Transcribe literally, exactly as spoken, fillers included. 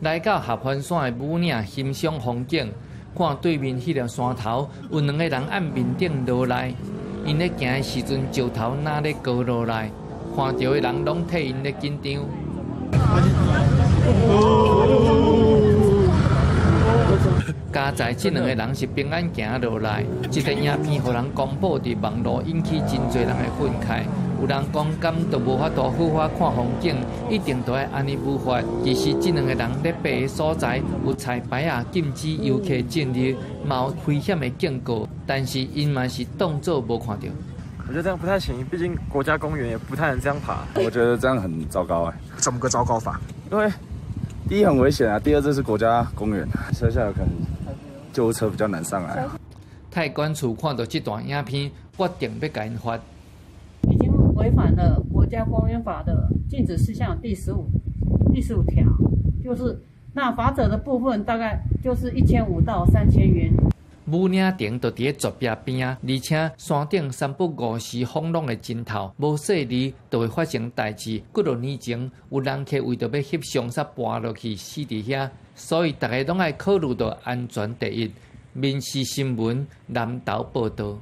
来到合欢山的武岭欣赏风景，看对面迄条山头有两个人按面顶落来，因咧行的时阵，石头哪咧掉落来，看到的人拢替因咧紧张。加在这两个人是平安行落来，这个影片互人公布伫网络，引起真侪人的愤慨。有人讲，咁都无法度好好看风景，一定都要安尼无法。其实这两个人咧爬的所在有彩排啊，禁止游客进入，冇危险的警告，但是因嘛是当作无看到。我觉得这样不太行，毕竟国家公园也不太能这样爬。我觉得这样很糟糕哎、欸，怎么个糟糕法？因为第一很危险啊，第二这是国家公园，车下有可能救护车比较难上来。太官处看到这段影片，决定要甲因罚。 违反了《国家公园法》的禁止事项第十五第十五条，就是那罚则的部分大概就是一千五到三千元。武岭顶就伫绝壁边啊，而且山顶三不五时风浪的尽头，无细里就会发生代志。几多年前有人客为着要翕相，煞搬落去死伫遐，所以大家拢爱考虑到安全第一。民视新闻南投报道。